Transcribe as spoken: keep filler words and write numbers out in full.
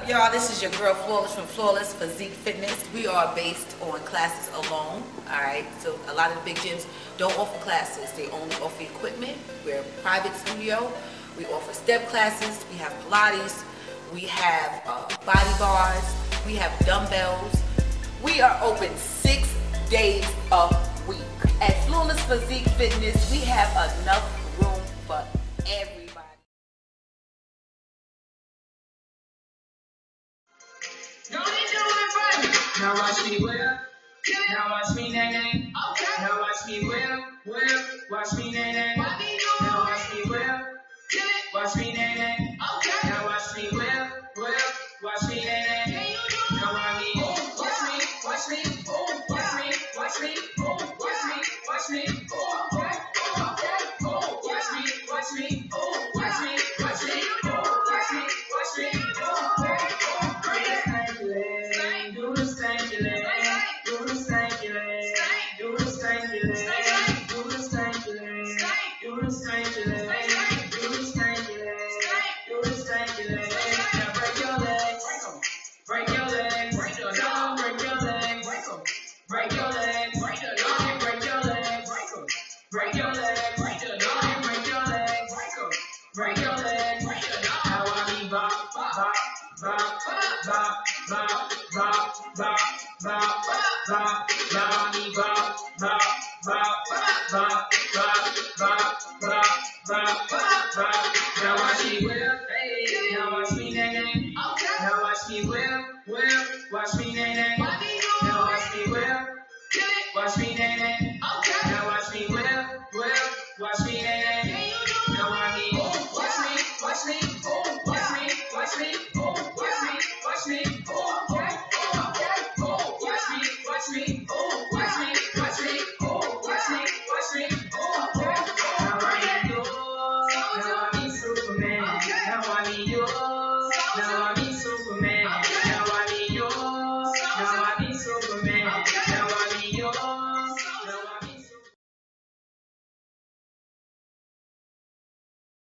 up, y'all? This is your girl Flawless from Flawless Physique Fitness. We are based on classes alone, all right? So a lot of the big gyms don't offer classes. They only offer equipment. We're a private studio. We offer step classes. We have Pilates. We have uh, body bars. We have dumbbells. We are open six days a week. At Flawless Physique Fitness, we have enough room for everybody. Now watch me whip, now watch me nay nay. Okay. Now watch me whip, whip, watch me nay nay. Now watch me whip, watch me nay nay. Okay. Now watch me whip, whip, watch me nay nay. Now watch me, watch me, watch me, watch me, watch me, watch me, watch me, watch me, watch me, watch me. Now I need you.